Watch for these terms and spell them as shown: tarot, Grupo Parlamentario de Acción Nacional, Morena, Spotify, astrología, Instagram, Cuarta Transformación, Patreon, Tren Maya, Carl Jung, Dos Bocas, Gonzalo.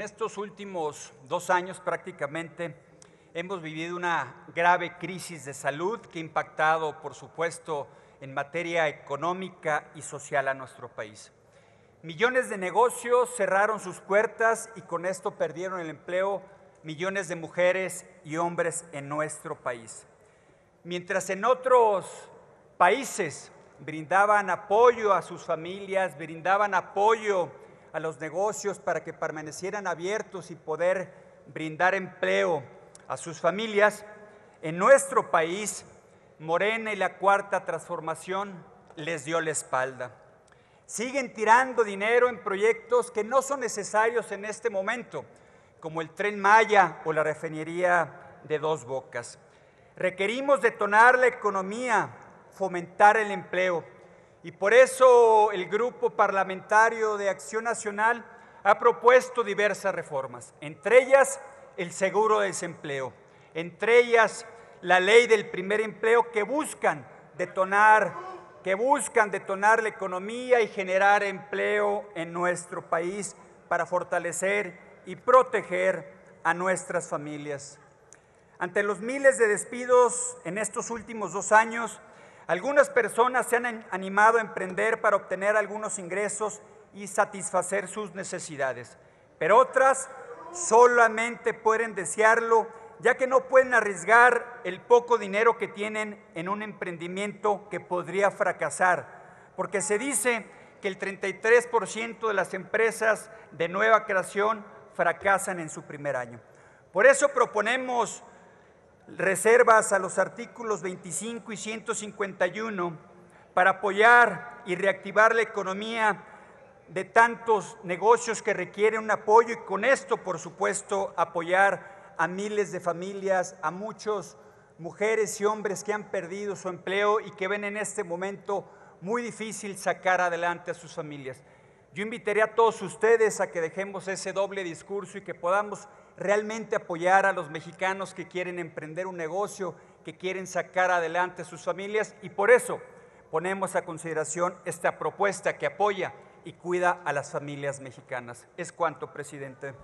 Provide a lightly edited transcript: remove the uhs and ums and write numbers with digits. En estos últimos 2 años prácticamente hemos vivido una grave crisis de salud que ha impactado, por supuesto, en materia económica y social a nuestro país. Millones de negocios cerraron sus puertas y con esto perdieron el empleo millones de mujeres y hombres en nuestro país. Mientras en otros países brindaban apoyo a sus familias, brindaban apoyo a los negocios para que permanecieran abiertos y poder brindar empleo a sus familias, en nuestro país Morena y la Cuarta Transformación les dio la espalda. Siguen tirando dinero en proyectos que no son necesarios en este momento, como el Tren Maya o la refinería de Dos Bocas. Requerimos detonar la economía, fomentar el empleo, y por eso el Grupo Parlamentario de Acción Nacional ha propuesto diversas reformas, entre ellas el seguro de desempleo, entre ellas la ley del primer empleo, que buscan detonar la economía y generar empleo en nuestro país para fortalecer y proteger a nuestras familias. Ante los miles de despidos en estos últimos 2 años, algunas personas se han animado a emprender para obtener algunos ingresos y satisfacer sus necesidades, pero otras solamente pueden desearlo, ya que no pueden arriesgar el poco dinero que tienen en un emprendimiento que podría fracasar, porque se dice que el 33% de las empresas de nueva creación fracasan en su primer año. Por eso proponemos reservas a los artículos 25 y 151 para apoyar y reactivar la economía de tantos negocios que requieren un apoyo, y con esto, por supuesto, apoyar a miles de familias, a muchas mujeres y hombres que han perdido su empleo y que ven en este momento muy difícil sacar adelante a sus familias. Yo invitaría a todos ustedes a que dejemos ese doble discurso y que podamos realmente apoyar a los mexicanos que quieren emprender un negocio, que quieren sacar adelante a sus familias, y por eso ponemos a consideración esta propuesta que apoya y cuida a las familias mexicanas. Es cuanto, presidente.